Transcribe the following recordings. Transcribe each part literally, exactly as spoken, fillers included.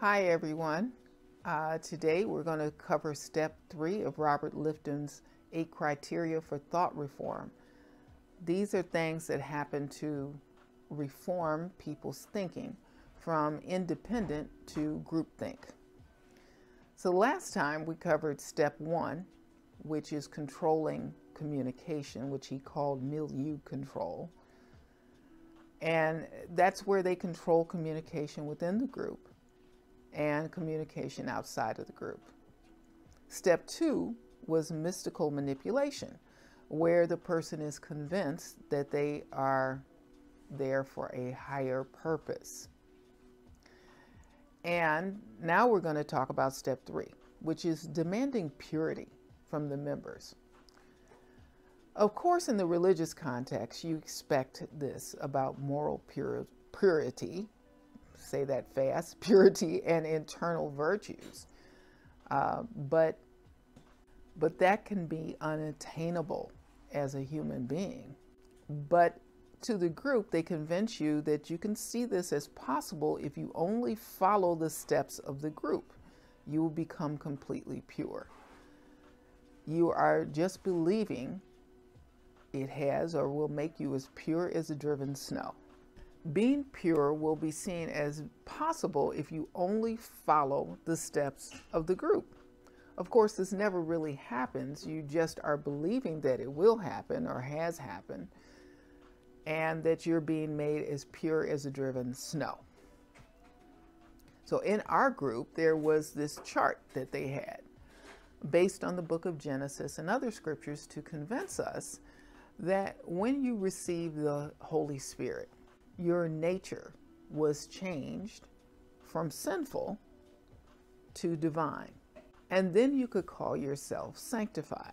Hi everyone. Uh, today we're going to cover step three of Robert Lifton's Eight Criteria for Thought Reform. These are things that happen to reform people's thinking from independent to groupthink. So last time we covered step one, which is controlling communication, which he called milieu control. And that's where they control communication within the group and communication outside of the group. Step two was mystical manipulation, where the person is convinced that they are there for a higher purpose. And now we're going to talk about step three, which is demanding purity from the members. Of course, in the religious context, you expect this about moral pur purity, say that fast, purity and internal virtues. Uh, but, but that can be unattainable as a human being. But to the group, they convince you that you can see this as possible if you only follow the steps of the group. You will become completely pure. You are just believing it has or will make you as pure as the driven snow. Being pure will be seen as possible if you only follow the steps of the group. Of course, this never really happens. You just are believing that it will happen or has happened, and that you're being made as pure as the driven snow. So in our group, there was this chart that they had based on the book of Genesis and other scriptures to convince us that when you receive the Holy Spirit, your nature was changed from sinful to divine. And then you could call yourself sanctified,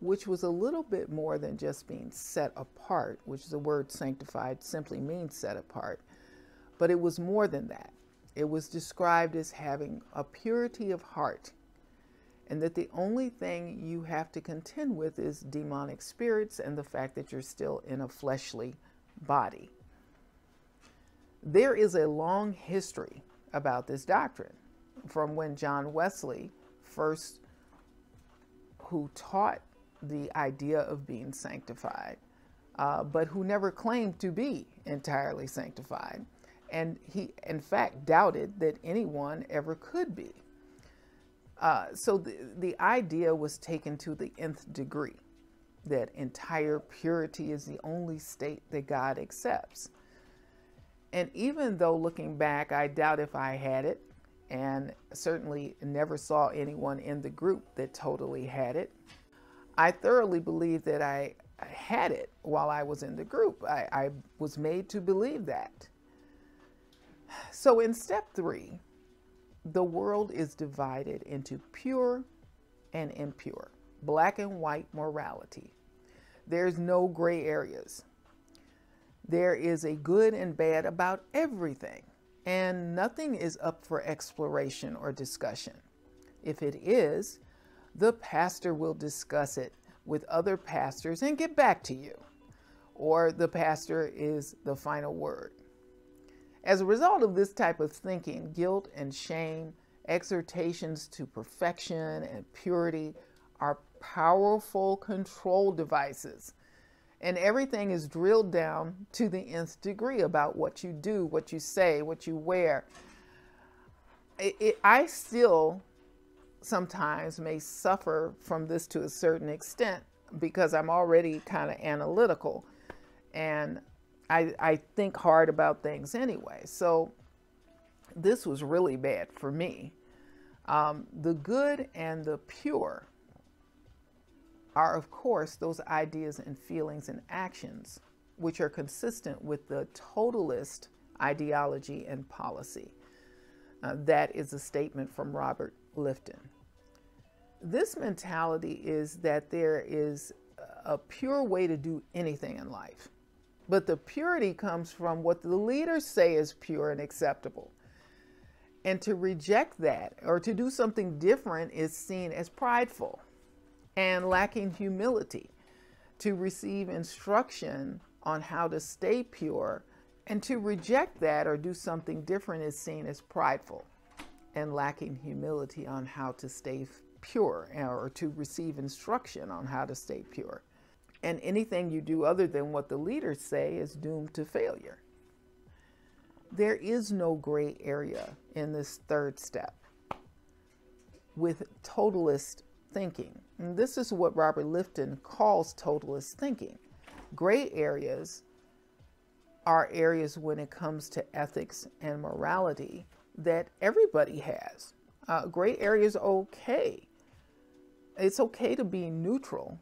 which was a little bit more than just being set apart, which the word sanctified simply means set apart. But it was more than that. It was described as having a purity of heart, and that the only thing you have to contend with is demonic spirits and the fact that you're still in a fleshly body. There is a long history about this doctrine, from when John Wesley first, who taught the idea of being sanctified, uh, but who never claimed to be entirely sanctified. And he, in fact, doubted that anyone ever could be. Uh, so the, the idea was taken to the nth degree, that entire purity is the only state that God accepts. And even though looking back, I doubt if I had it, and certainly never saw anyone in the group that totally had it, I thoroughly believe that I had it while I was in the group. I, I was made to believe that. So in step three, the world is divided into pure and impure, black and white morality. There's no gray areas. There is a good and bad about everything, and nothing is up for exploration or discussion. If it is, the pastor will discuss it with other pastors and get back to you, or the pastor is the final word. As a result of this type of thinking, guilt and shame, exhortations to perfection and purity are powerful control devices. And everything is drilled down to the nth degree about what you do, what you say, what you wear. It, it, I still sometimes may suffer from this to a certain extent because I'm already kind of analytical and I, I think hard about things anyway. So this was really bad for me. Um, the good and the pure are, of course, those ideas and feelings and actions which are consistent with the totalist ideology and policy. Uh, that is a statement from Robert Lifton. This mentality is that there is a pure way to do anything in life, but the purity comes from what the leaders say is pure and acceptable. And to reject that or to do something different is seen as prideful and lacking humility. To receive instruction on how to stay pure and to reject that or do something different is seen as prideful. and lacking humility on how to stay pure or to receive instruction on how to stay pure. And anything you do other than what the leaders say is doomed to failure. There is no gray area in this third step with totalist thinking. And this is what Robert Lifton calls totalist thinking. Gray areas are areas when it comes to ethics and morality that everybody has. Uh, gray areas are okay. It's okay to be neutral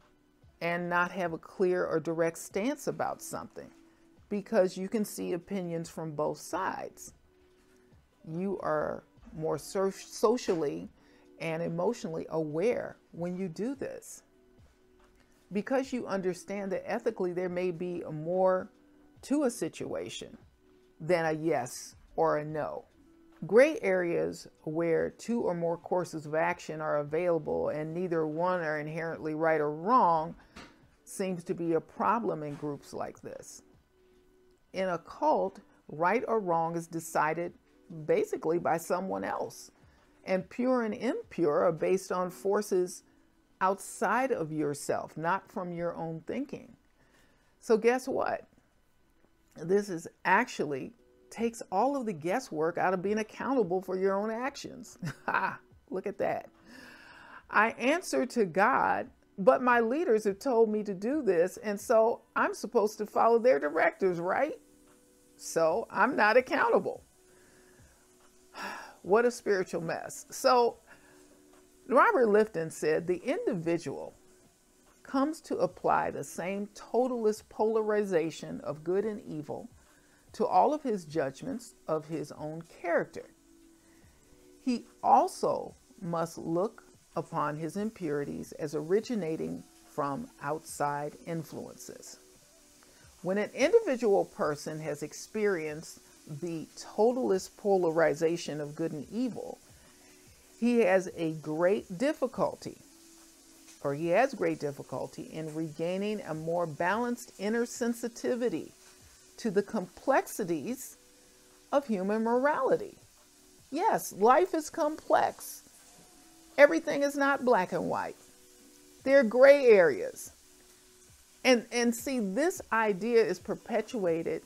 and not have a clear or direct stance about something, because you can see opinions from both sides. You are more so socially and emotionally aware when you do this, because you understand that ethically there may be a more to a situation than a yes or a no. Gray areas where two or more courses of action are available and neither one are inherently right or wrong seems to be a problem in groups like this. In a cult, right or wrong is decided basically by someone else, and pure and impure are based on forces outside of yourself, not from your own thinking. So guess what? This is actually takes all of the guesswork out of being accountable for your own actions. Ha, look at that. I answer to God, but my leaders have told me to do this, and so I'm supposed to follow their directives, right? So I'm not accountable. What a spiritual mess. So Robert Lifton said the individual comes to apply the same totalist polarization of good and evil to all of his judgments of his own character. He also must look upon his impurities as originating from outside influences. When an individual person has experienced the totalist polarization of good and evil, he has a great difficulty, or he has great difficulty in regaining a more balanced inner sensitivity to the complexities of human morality. Yes, life is complex. Everything is not black and white. There are gray areas. And, and see, this idea is perpetuated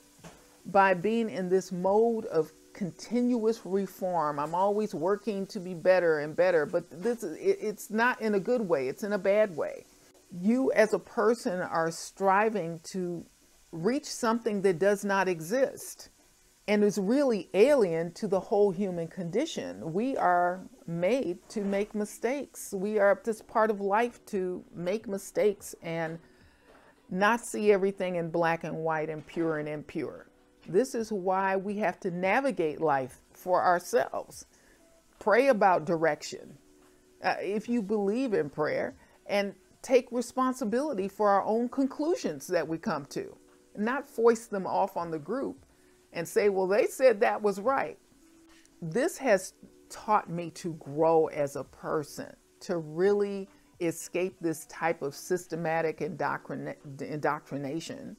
by being in this mode of continuous reform. I'm always working to be better and better, but this is, it, it's not in a good way, it's in a bad way. You as a person are striving to reach something that does not exist and is really alien to the whole human condition. We are made to make mistakes. We are this part of life to make mistakes and not see everything in black and white and pure and impure. This is why we have to navigate life for ourselves. Pray about direction. Uh, if you believe in prayer, and take responsibility for our own conclusions that we come to, not foist them off on the group and say, well, they said that was right. This has taught me to grow as a person, to really escape this type of systematic indoctrina- indoctrination.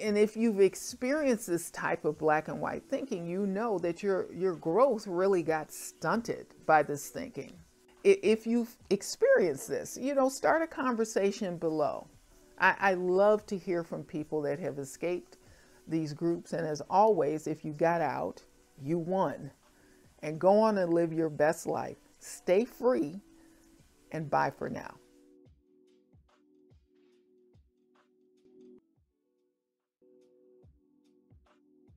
And if you've experienced this type of black and white thinking, you know that your, your growth really got stunted by this thinking. If you've experienced this, you know, start a conversation below. I, I love to hear from people that have escaped these groups. And as always, if you got out, you won. And go on and live your best life. Stay free, and bye for now.